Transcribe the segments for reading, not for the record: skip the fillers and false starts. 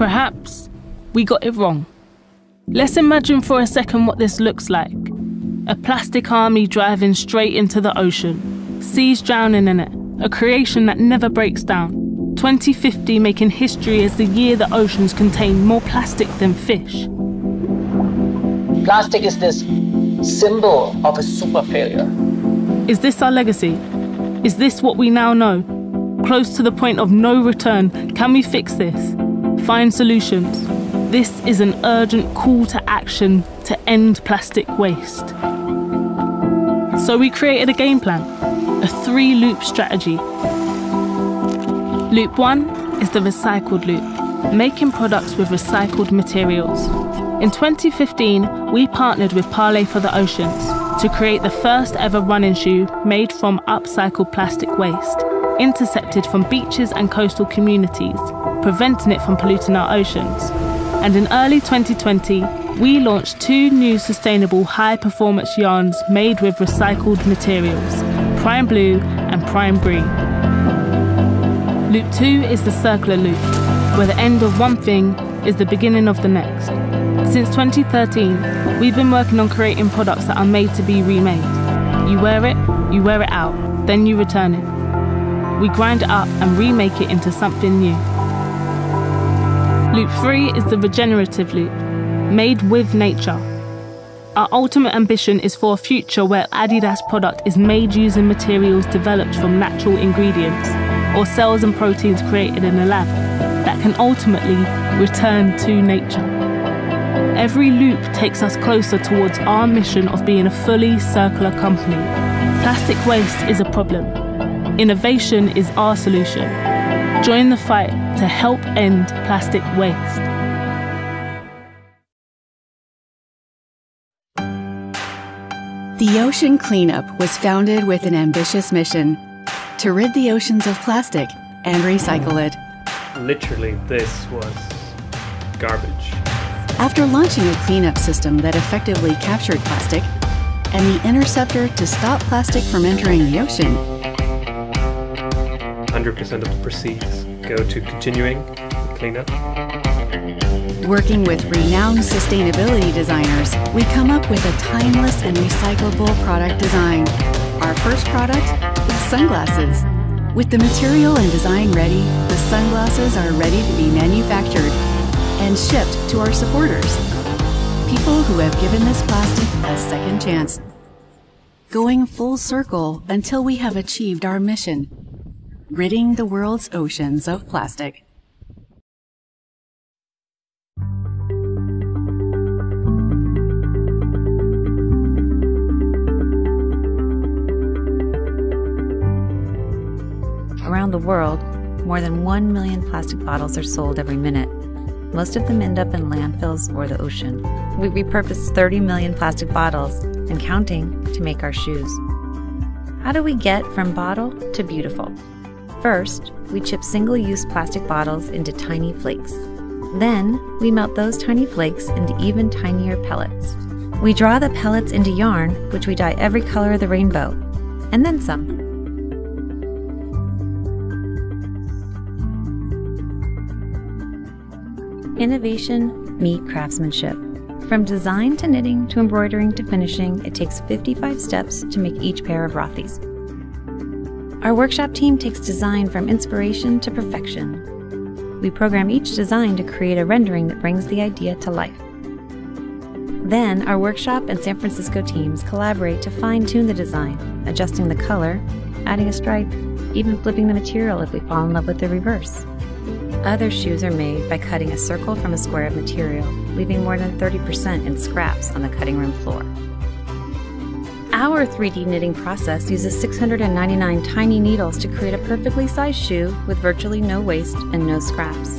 Perhaps we got it wrong. Let's imagine for a second what this looks like. A plastic army driving straight into the ocean, seas drowning in it, a creation that never breaks down. 2050 making history as the year the oceans contained more plastic than fish. Plastic is this symbol of a super failure. Is this our legacy? Is this what we now know? Close to the point of no return, can we fix this? Find solutions. This is an urgent call to action to end plastic waste. So we created a game plan, a 3-loop strategy. Loop 1 is the recycled loop, making products with recycled materials. In 2015, we partnered with Parley for the Oceans to create the first ever running shoe made from upcycled plastic waste, intercepted from beaches and coastal communities, preventing it from polluting our oceans. And in early 2020, we launched 2 new sustainable high-performance yarns made with recycled materials, Prime Blue and Prime Green. Loop 2 is the circular loop, where the end of one thing is the beginning of the next. Since 2013, we've been working on creating products that are made to be remade. You wear it out, then you return it. We grind it up and remake it into something new. Loop 3 is the regenerative loop, made with nature. Our ultimate ambition is for a future where Adidas product is made using materials developed from natural ingredients, or cells and proteins created in a lab, that can ultimately return to nature. Every loop takes us closer towards our mission of being a fully circular company. Plastic waste is a problem. Innovation is our solution. Join the fight to help end plastic waste. The Ocean Cleanup was founded with an ambitious mission to rid the oceans of plastic and recycle it. Literally, this was garbage. After launching a cleanup system that effectively captured plastic and the interceptor to stop plastic from entering the ocean, 100% of the proceeds go to continuing the cleanup. Working with renowned sustainability designers, we come up with a timeless and recyclable product design. Our first product, sunglasses. With the material and design ready, the sunglasses are ready to be manufactured and shipped to our supporters, people who have given this plastic a second chance, going full circle until we have achieved our mission, ridding the world's oceans of plastic. Around the world, more than 1 million plastic bottles are sold every minute. Most of them end up in landfills or the ocean. We repurpose 30 million plastic bottles and counting to make our shoes. How do we get from bottle to beautiful? First, we chip single-use plastic bottles into tiny flakes. Then, we melt those tiny flakes into even tinier pellets. We draw the pellets into yarn, which we dye every color of the rainbow, and then some. Innovation meet craftsmanship. From design to knitting to embroidering to finishing, it takes 55 steps to make each pair of Rothy's. Our workshop team takes design from inspiration to perfection. We program each design to create a rendering that brings the idea to life. Then our workshop and San Francisco teams collaborate to fine-tune the design, adjusting the color, adding a stripe, even flipping the material if we fall in love with the reverse. Other shoes are made by cutting a circle from a square of material, leaving more than 30% in scraps on the cutting room floor. Our 3D knitting process uses 699 tiny needles to create a perfectly sized shoe with virtually no waste and no scraps.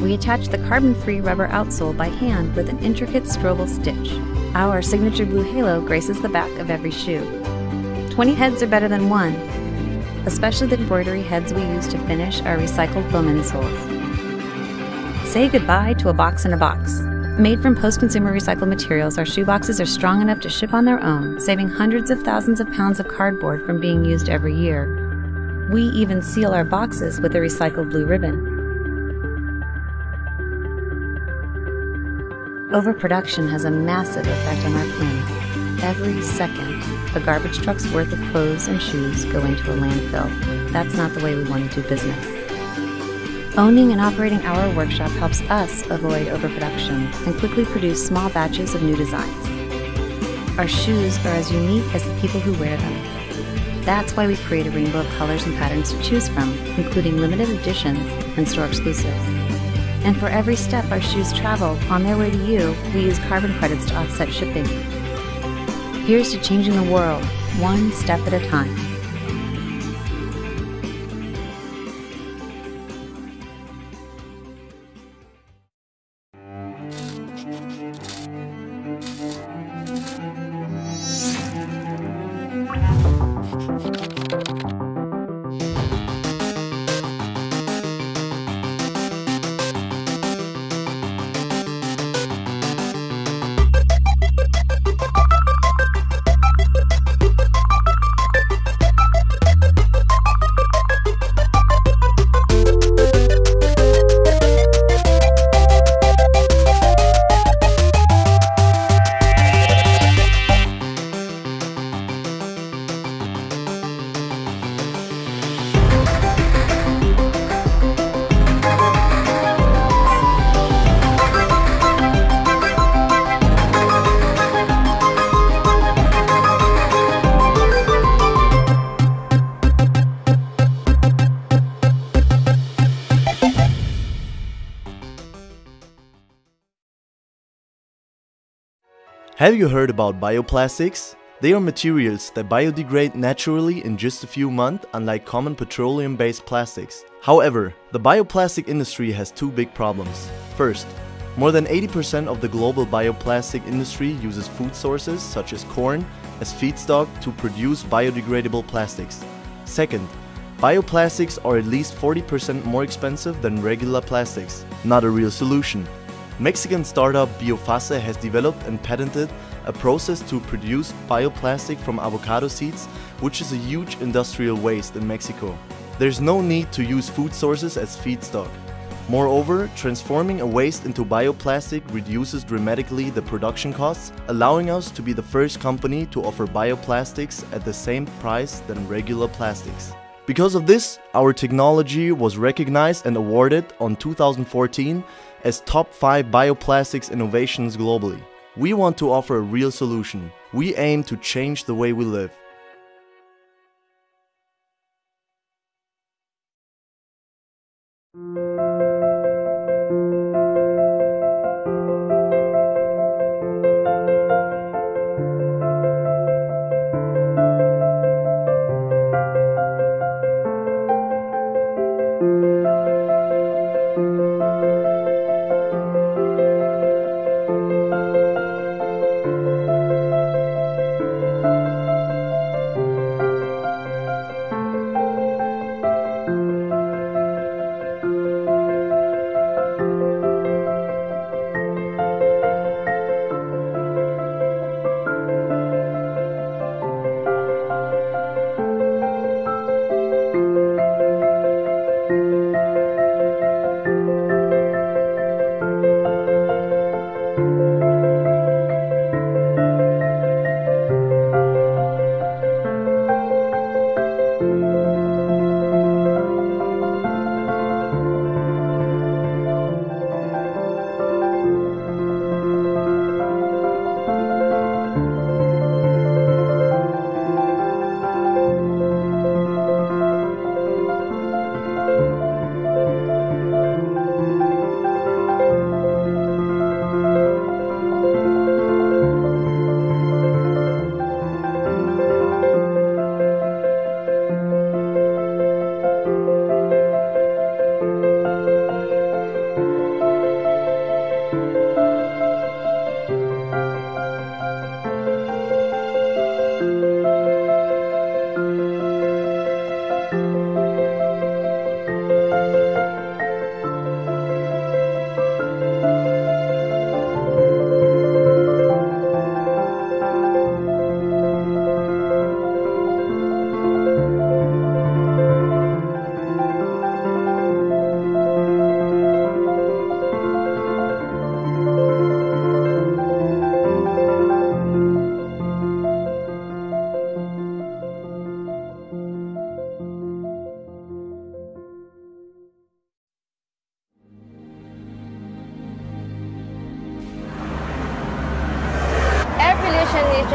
We attach the carbon-free rubber outsole by hand with an intricate strobel stitch. Our signature blue halo graces the back of every shoe. 20 heads are better than one, especially the embroidery heads we use to finish our recycled foam insoles. Say goodbye to a box in a box. Made from post-consumer recycled materials, our shoe boxes are strong enough to ship on their own, saving hundreds of thousands of pounds of cardboard from being used every year. We even seal our boxes with a recycled blue ribbon. Overproduction has a massive effect on our planet. Every second, a garbage truck's worth of clothes and shoes go into a landfill. That's not the way we want to do business. Owning and operating our workshop helps us avoid overproduction and quickly produce small batches of new designs. Our shoes are as unique as the people who wear them. That's why we create a rainbow of colors and patterns to choose from, including limited editions and store exclusives. And for every step our shoes travel on their way to you, we use carbon credits to offset shipping. Here's to changing the world, one step at a time. Have you heard about bioplastics? They are materials that biodegrade naturally in just a few months, unlike common petroleum-based plastics. However, the bioplastic industry has two big problems. First, more than 80% of the global bioplastic industry uses food sources such as corn as feedstock to produce biodegradable plastics. Second, bioplastics are at least 40% more expensive than regular plastics. Not a real solution. Mexican startup BioFase has developed and patented a process to produce bioplastic from avocado seeds, which is a huge industrial waste in Mexico. There's no need to use food sources as feedstock. Moreover, transforming a waste into bioplastic reduces dramatically the production costs, allowing us to be the first company to offer bioplastics at the same price than regular plastics. Because of this, our technology was recognized and awarded on 2014 as Top 5 Bioplastics Innovations globally. We want to offer a real solution. We aim to change the way we live.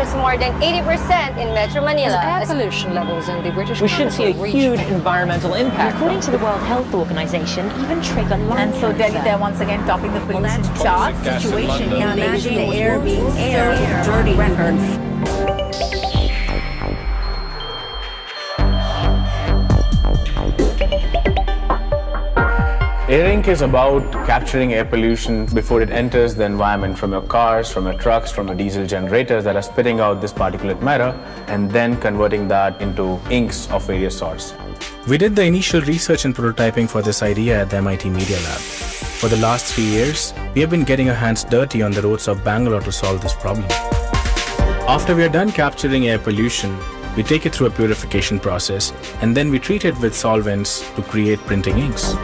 concentrates more than 80% in Metro Manila. As air pollution levels in the British we should see a huge environmental impact. According to the World Health Organization, even trigger lung cancer. And so Delhi, they're once again topping the pollution chart. Situation in Beijing, the air being dirty records. Air Ink is about capturing air pollution before it enters the environment from your cars, from your trucks, from your diesel generators that are spitting out this particulate matter and then converting that into inks of various sorts. We did the initial research and prototyping for this idea at the MIT Media Lab. For the last 3 years, we have been getting our hands dirty on the roads of Bangalore to solve this problem. After we are done capturing air pollution, we take it through a purification process and then we treat it with solvents to create printing inks.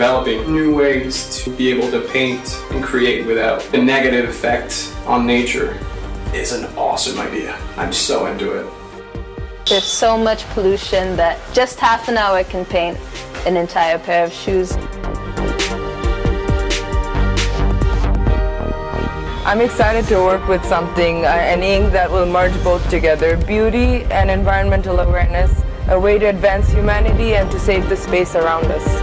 Developing new ways to be able to paint and create without the negative effect on nature is an awesome idea. I'm so into it. There's so much pollution that just half an hour can paint an entire pair of shoes. I'm excited to work with something, an ink that will merge both together, beauty and environmental awareness, a way to advance humanity and to save the space around us.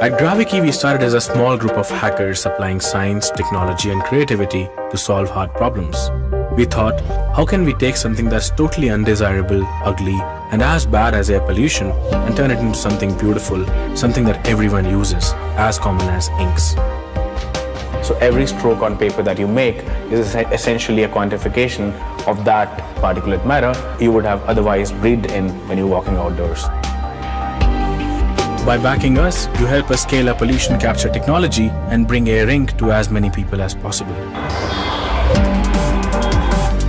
At Graviki, we started as a small group of hackers applying science, technology and creativity to solve hard problems. We thought, how can we take something that's totally undesirable, ugly and as bad as air pollution and turn it into something beautiful, something that everyone uses, as common as inks. So every stroke on paper that you make is essentially a quantification of that particulate matter you would have otherwise breathed in when you're walking outdoors. By backing us, you help us scale up pollution capture technology and bring Air Ink to as many people as possible.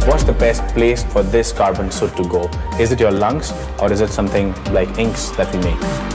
What's the best place for this carbon soot to go? Is it your lungs or is it something like inks that we make?